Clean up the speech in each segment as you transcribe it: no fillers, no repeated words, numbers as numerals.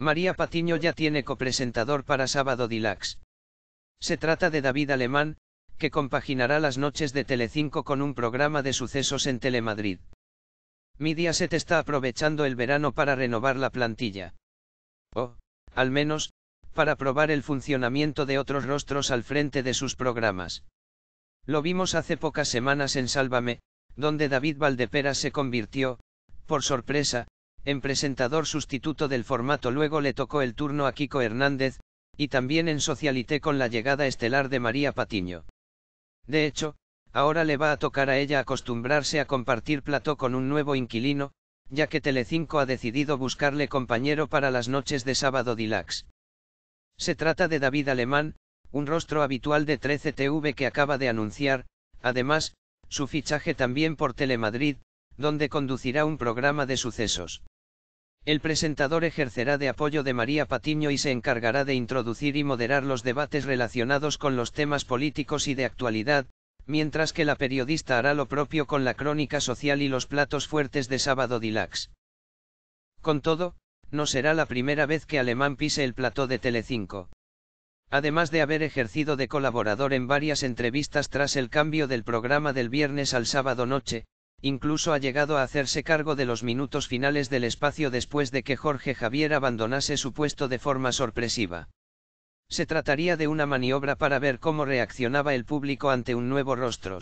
María Patiño ya tiene copresentador para Sábado Deluxe. Se trata de David Alemán, que compaginará las noches de Telecinco con un programa de sucesos en Telemadrid. Mediaset está aprovechando el verano para renovar la plantilla. O, al menos, para probar el funcionamiento de otros rostros al frente de sus programas. Lo vimos hace pocas semanas en Sálvame, donde David Valdepera se convirtió, por sorpresa, en presentador sustituto del formato. Luego le tocó el turno a Kiko Hernández, y también en Socialité con la llegada estelar de María Patiño. De hecho, ahora le va a tocar a ella acostumbrarse a compartir plató con un nuevo inquilino, ya que Telecinco ha decidido buscarle compañero para las noches de Sábado Deluxe. Se trata de David Alemán, un rostro habitual de 13TV que acaba de anunciar, además, su fichaje también por Telemadrid, donde conducirá un programa de sucesos. El presentador ejercerá de apoyo de María Patiño y se encargará de introducir y moderar los debates relacionados con los temas políticos y de actualidad, mientras que la periodista hará lo propio con la crónica social y los platos fuertes de Sábado Deluxe. Con todo, no será la primera vez que Alemán pise el plató de Telecinco. Además de haber ejercido de colaborador en varias entrevistas tras el cambio del programa del viernes al sábado noche, incluso ha llegado a hacerse cargo de los minutos finales del espacio después de que Jorge Javier abandonase su puesto de forma sorpresiva. Se trataría de una maniobra para ver cómo reaccionaba el público ante un nuevo rostro.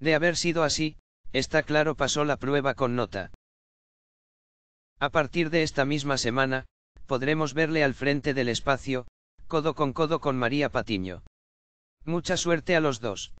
De haber sido así, está claro pasó la prueba con nota. A partir de esta misma semana, podremos verle al frente del espacio, codo con María Patiño. Mucha suerte a los dos.